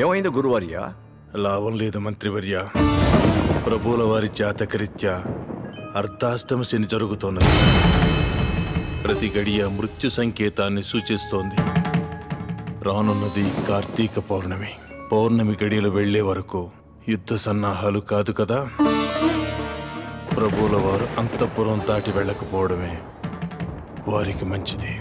ఏమైంది గురువర్యా? లాభం లేదు మంత్రివర్య. ప్రభుల వారి జాతకరీత్యా అర్ధాష్టమ శని జరుగుతోన్నది. ప్రతి గడియ మృత్యు సంకేతాన్ని సూచిస్తోంది. రానున్నది కార్తీక పౌర్ణమి. పౌర్ణమి గడియలు వెళ్లే వరకు యుద్ధ సన్నాహాలు కాదు కదా. ప్రభుల వారు అంతఃపురం దాటి వెళ్ళకపోవడమే వారికి మంచిది.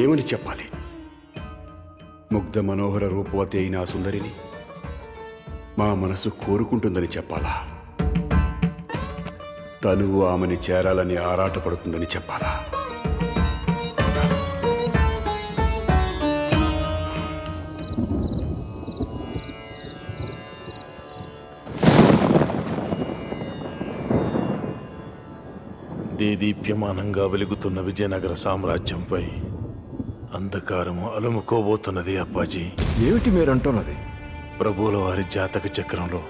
ఏమని చెప్పాలి? ముగ్ధ మనోహర రూపవతి అయిన ఆ సుందరిని మా మనసు కోరుకుంటుందని చెప్పాలా? తను ఆమెని చేరాలని ఆరాటపడుతుందని చెప్పాలా? దేదీప్యమానంగా వెలుగుతున్న విజయనగర సామ్రాజ్యంపై అంధకారము అలుముకోబోతున్నది. అప్పాజీ, ఏమిటి మీరంటున్నది? ప్రభువుల వారి జాతక చక్రంలో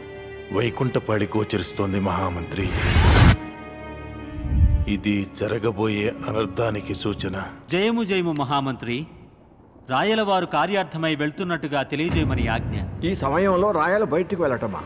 వైకుంఠపాడి గోచరిస్తోంది మహామంత్రి. ఇది జరగబోయే అనర్థానికి సూచన. జయము జయము మహామంత్రి. రాయల వారు కార్యార్థమై వెళ్తున్నట్టుగా తెలియజేయమని ఆజ్ఞ. ఈ సమయంలో రాయలు బయటికి వెళ్ళటమా?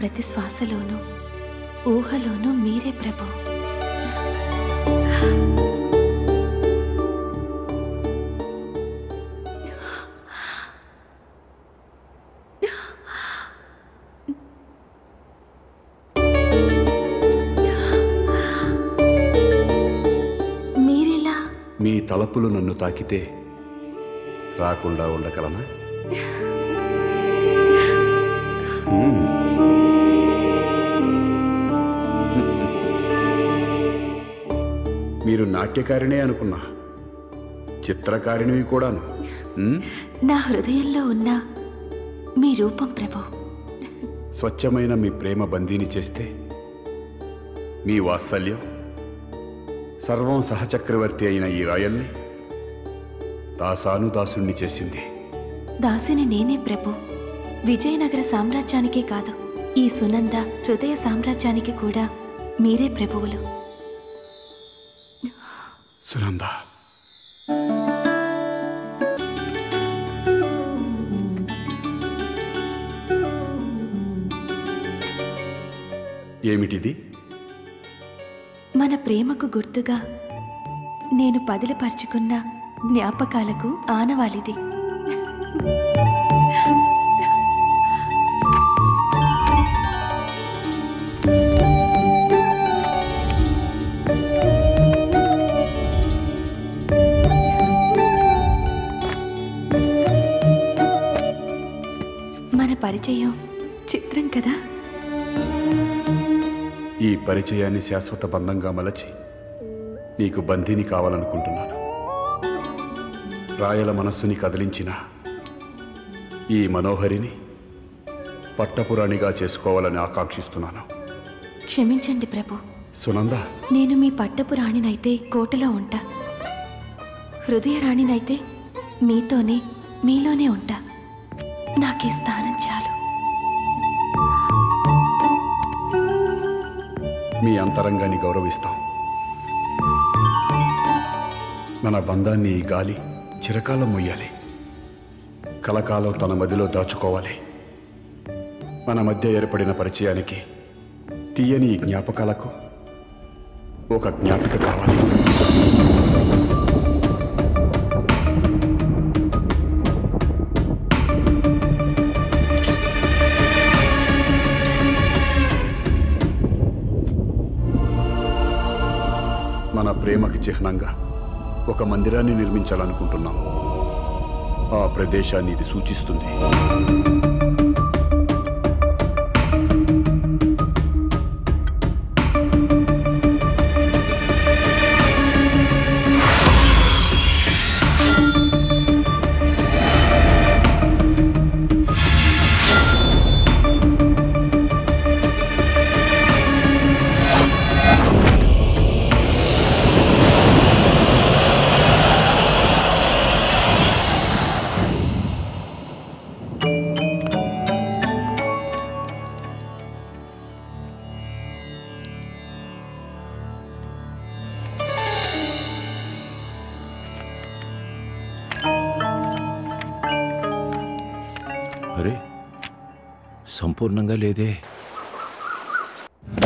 ప్రతి శ్వాసలోనూ ఊహలోనూ మీరే ప్రభు. మీరెలా? మీ తలపులు నన్ను తాకితే రాకుండా ఉండగలనా? మీరు నాట్యకారిణే అనుకున్నా, చిత్రకారిణి కూడాను. నా హృదయంలో ఉన్న మీ రూపం ప్రభు. స్వచ్ఛమైన మీ ప్రేమ బందీని చేస్తే మీ వాత్సల్యం సర్వం సహచక్రవర్తి అయిన ఈ రాయల్ని దాసాను దాసుణ్ణి చేసింది. దాసిని నేనే ప్రభు. విజయనగర సామ్రాజ్యానికే కాదు, ఈ సునంద హృదయ సామ్రాజ్యానికి కూడా మీరే ప్రభువులు. సునంద, ఏమిటిది? మన ప్రేమకు గుర్తుగా నేను పదిలిపరుచుకున్న జ్ఞాపకాలకు ఆనవాలిది. పరిచయం చిత్రం కదా. ఈ పరిచయాన్ని శాశ్వత బంధంగా మలచి నీకు బంధిని కావాలనుకుంటున్నాను. రాయల మనస్సుని కదిలించిన ఈ మనోహరిని పట్టపురాణిగా చేసుకోవాలని ఆకాంక్షిస్తున్నాను. క్షమించండి ప్రభు. సునంద, నేను మీ పట్టపురాణినైతే కోటలో ఉంటా, హృదయరాణినైతే మీతోనే మీలోనే ఉంటా. నాకే స్థానం చాలు. మీ అంతరంగాన్ని గౌరవిస్తాం. మన బంధాన్ని ఈ గాలి చిరకాలం మొయ్యాలి, కలకాలం తన మదిలో దాచుకోవాలి. మన మధ్య ఏర్పడిన పరిచయానికి, తీయని జ్ఞాపకాలకు ఒక జ్ఞాపిక కావాలి. మన ప్రేమకి చిహ్నంగా ఒక మందిరాన్ని నిర్మించాలనుకుంటున్నాం. ఆ ప్రదేశాన్ని ఇది సూచిస్తుంది. సంపూర్ణంగా లేదే. సీతో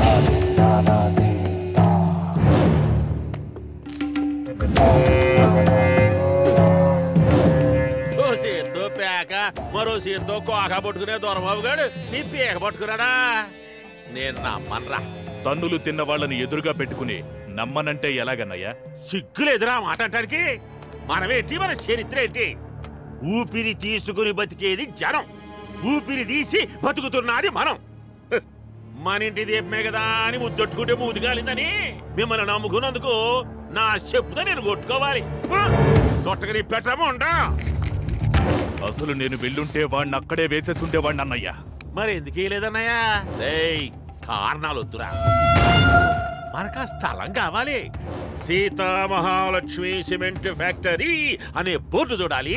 పేక, మరో సీతో కోక పట్టుకునే దొరబాబు గారు నీ పేక పట్టుకున్నాడా? నేను నమ్మనరా. తన్నులు తిన్న వాళ్ళని ఎదురుగా పెట్టుకుని నమ్మనంటే ఎలాగన్నయ్యా? సిగ్గులేదురా మాట అంటానికి. మనమేంటి, మన చరిత్ర ఏంటి? ఊపిరి తీసుకుని బతికేది జనం, ఊపిరి తీసి బతుకుతున్నది మనం. మన ఇంటి దీపమే కదా అని ముద్దొట్టుకుంటే మూదిగాలిందని మిమ్మల్ని నమ్ముకున్నందుకు నా చెప్పుతో నేను కొట్టుకోవాలి. చొట్టకని పెట్టము ఉంటా. అసలు నేను వెళ్ళుంటే వాడిని అక్కడే వేసేసి ఉండేవాడిని అన్నయ్యా. మరి ఎందుకే లేదన్నయ్యా? కారణాలు వద్దురా, మనకు ఆ స్థలం కావాలి. సీతామహాలక్ష్మి సిమెంట్ ఫ్యాక్టరీ అనే బోర్డు చూడాలి.